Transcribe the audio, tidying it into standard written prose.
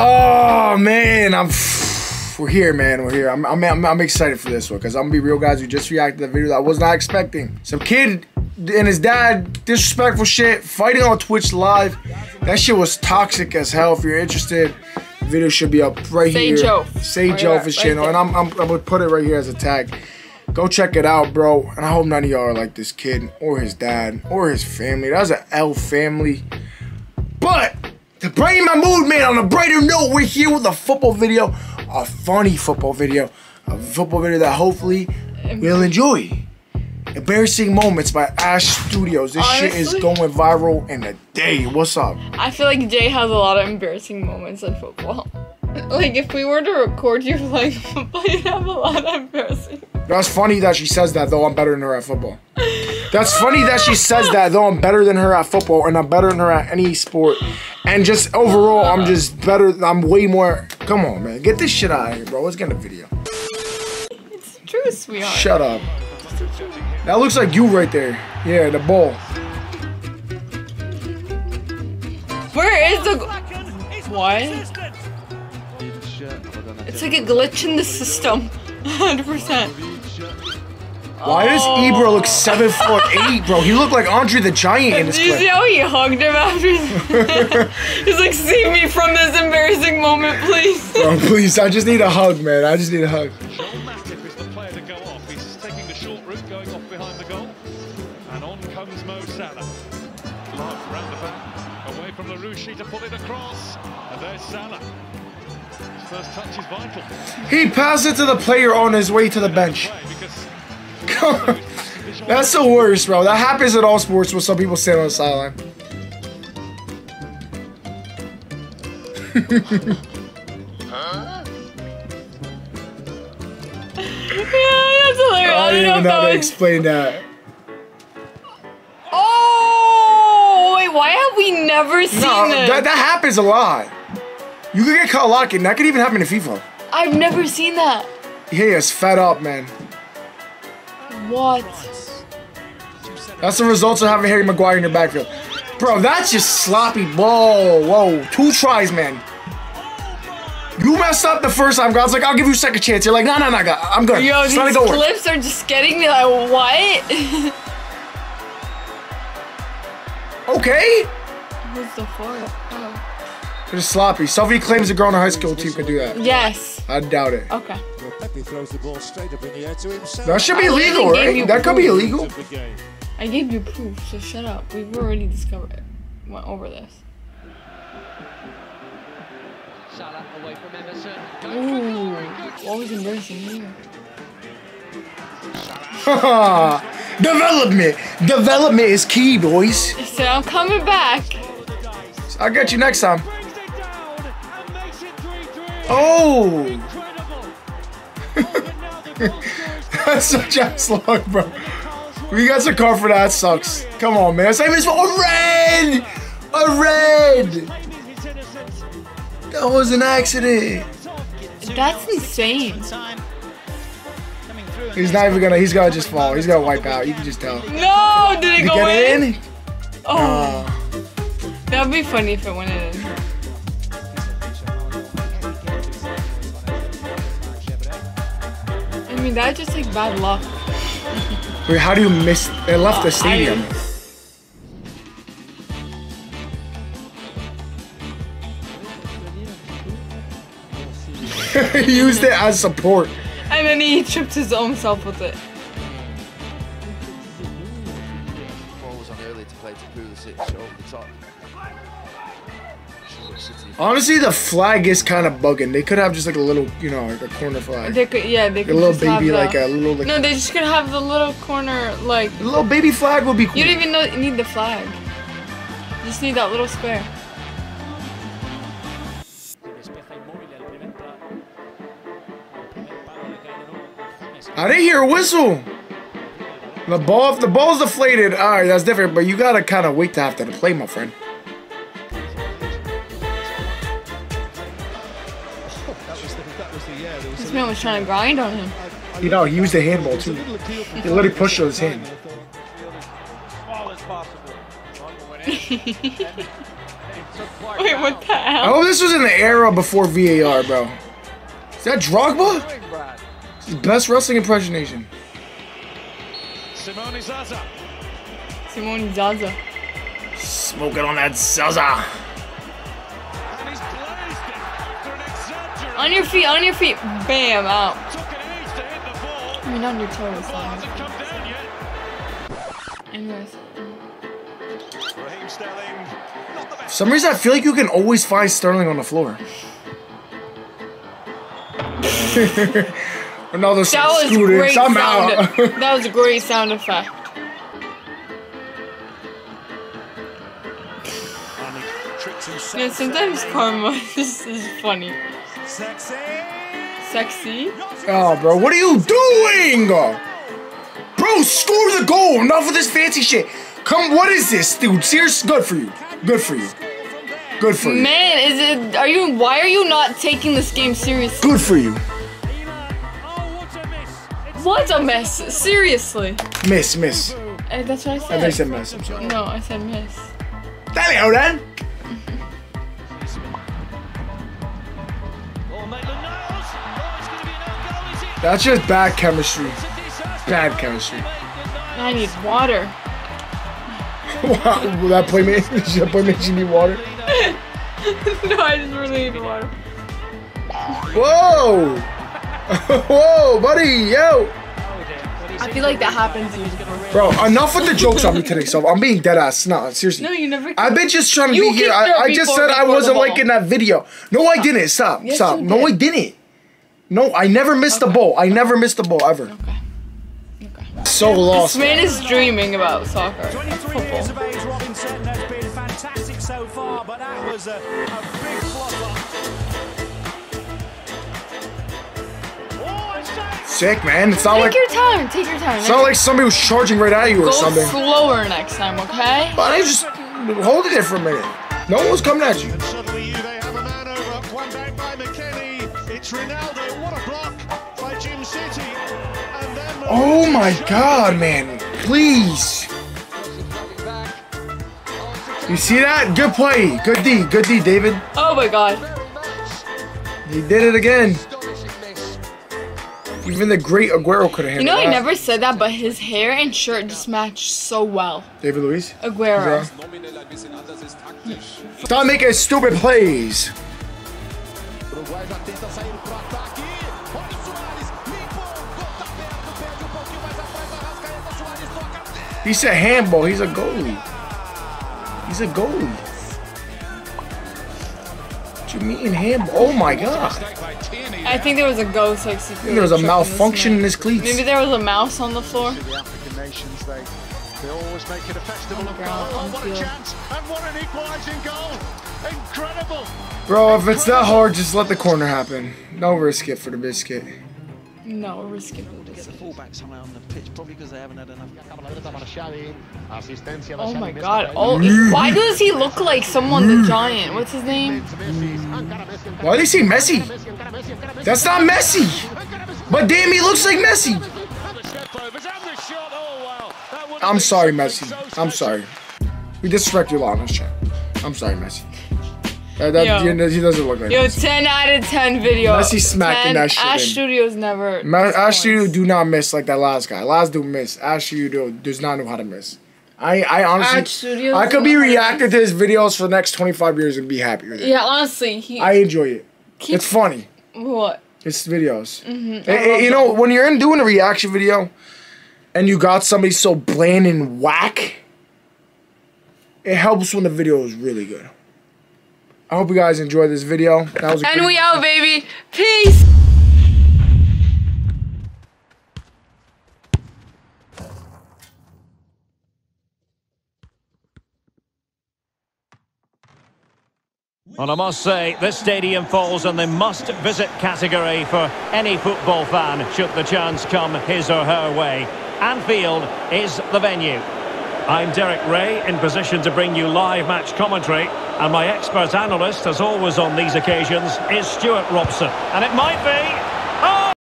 Oh man, we're here, man. We're here. I'm excited for this one because I'm gonna be real, guys. We just reacted to the video that I was not expecting. Some kid and his dad, disrespectful shit, fighting on Twitch live. That shit was toxic as hell. If you're interested, the video should be up right here. Sage Joe. Sage Joe for his channel, and I'm gonna put it right here as a tag. Go check it out, bro. And I hope none of y'all are like this kid or his dad or his family. That was an L family. But to brighten my mood, man, on a brighter note, we're here with a football video, a funny football video, a football video that hopefully we'll enjoy. Embarrassing Moments by Ash Studios. This shit is going viral in a day. What's up? I feel like Jay has a lot of embarrassing moments in football. Like, if we were to record you playing football, you'd have a lot of embarrassing. That's funny that she says that, though. I'm better than her at football. That's funny that she says that, though. I'm better than her at football, and I'm better than her at any sport. And just overall, I'm just better. I'm way more. Come on, man. Get this shit out of here, bro. Let's get in the video. It's true, sweetheart. Shut up. That looks like you right there. Yeah, the ball. Where is the... What? It's like a glitch in the system, 100%. Why does Ebro look 7'8", bro? He looked like Andre the Giant in this clip. Did you see how he hugged him after his... He's like, save me from this embarrassing moment, please. Bro, please, I just need a hug, man. I just need a hug. Away from LaRouche to pull it across, and there's Salah. His first touch is vital. He passed it to the player on his way to the bench. That's the worst, bro. That happens in all sports when some people stand on the sideline. Yeah, that's hilarious. I don't even know how to explain that. Why have we never seen this? That happens a lot. You could get caught locking. That could even happen in FIFA. I've never seen that. He is fed up, man. What? That's the results of having Harry Maguire in your backfield. Bro, that's just sloppy. Whoa, whoa. 2 tries, man. You messed up the first time, God's like, I'll give you a second chance. You're like, no, no, no, God. I'm good. Yo, these clips are just getting me like, what? Okay. Who's the fourth? Oh. It's sloppy. Sophie claims a girl in her high school team could do that. Yes. I doubt it. Okay. That should be illegal, right? That could be illegal. I gave you proof, so shut up. We've already discovered it. Went over this. Salah away from Emerson. Ooh. What was embarrassing here? Development. Development is key, boys. So I'm coming back. I'll get you next time. Oh. That's such a slug, bro. We got some car for that. Sucks. Come on, man. Save this for a red. A red. That was an accident. That's insane. He's not even gonna, he's gonna just fall. He's gonna wipe out. You can just tell. No! Did it go in? Oh. That would be funny if it went in. I mean, that's just like bad luck. Wait, how do you miss? They left the stadium. He used it as support. And then he tripped his own self with it. Honestly, the flag is kind of bugging. They could have just like a little, you know, like a corner flag. They could, yeah, they could a little baby, like a little. Like, no, they just could have the little corner, like. The little baby flag would be cool. You don't even need the flag. You just need that little square. I didn't hear a whistle. The ball, if the ball's deflated, all right, that's different. But you gotta kind of wait to have to play, my friend. This man was trying to grind on him. You know, he used the handball too. He literally pushed with his hand. Wait, what the hell? Oh, this was in the era before VAR, bro. Is that Drogba? Best wrestling impersonation. Simone Zaza. Simone Zaza. Smoking on that Zaza. On your feet, on your feet. Bam, out. I mean, on your toes. Anyways. For some reason, I feel like you can always find Sterling on the floor. Another student. I'm out. That was a great sound effect. Yeah, sometimes karma this is funny. Sexy. Sexy? Oh, bro, what are you doing? Bro, score the goal. Enough with this fancy shit. Come, what is this, dude? Seriously, good for you. Good for you. Good for you. Man, is it? Are you? Why are you not taking this game seriously? Good for you. What a miss! Seriously. Miss, miss. That's what I said. I said miss. I'm sorry. No, I said miss. There you go, then. That's just bad chemistry. Bad chemistry. I need water. Wow, will that play me? Should that play me? You need water? No, I just really need water. Whoa! Whoa, buddy, yo! I feel like that happens to you. Bro, enough with the jokes on me today, so I'm being dead ass. No, seriously. No, you never. I've been just trying to be here. I just said I wasn't liking that video. No, I didn't. Stop, stop. No, I didn't. No, I never missed the ball. I never missed the ball ever. Okay. Okay. So lost. This man is dreaming about soccer. 23 years of age, Robinson has been fantastic so far, but that was a big flop. Sick, man. It's not like. Take your time. Take your time. It's not like somebody was charging right at you or something. Go slower next time, okay? But I just hold it there for a minute. No one was coming at you. And suddenly, they have a man over. One back by McKinney. It's Ronaldo, what a block by Jim City. And then oh my god, man. Please. You see that? Good play. Good D, David. Oh my god. He did it again. Even the great Aguero could have handled it. You know, I never said that, but his hair and shirt just matched so well. David Luiz? Aguero. Yeah. Stop making stupid plays. He's a handball, he's a goalie. He's a goalie. What you mean handball? Oh my god. I think there was a ghost like security. I think there was a malfunction in his cleats. Maybe there was a mouse on the floor. They always make it a festival of goal. What a chance and what an equalizing goal. Incredible. Bro, if it's that hard, just let the corner happen. No risk it for the biscuit. No risk it for the biscuit. Oh my god. Oh, why does he look like someone the Giant? What's his name? Why do you see Messi? That's not Messi. But damn, he looks like Messi. I'm sorry, Messi. I'm sorry. We disrespect you a lot on this chat. I'm sorry, Messi. He doesn't look like Messi. 10 out of 10 video. Messi smacking that shit. Ash Studios never. Ash Studios do not miss like that last guy. Last dude miss. Ash Studios does not know how to miss. I honestly, I could be reacting to his videos for the next 25 years and be happy with it. Yeah, honestly. I enjoy it. It's funny. What? It's videos. Mm-hmm. You know, when you're doing a reaction video, and you got somebody so bland and whack, it helps when the video is really good. I hope you guys enjoyed this video. That was a and we out, baby. Peace. And I must say, this stadium falls in the must-visit category for any football fan should the chance come his or her way. Anfield is the venue. I'm Derek Ray, in position to bring you live match commentary, and my expert analyst, as always on these occasions, is Stuart Robson. And it might be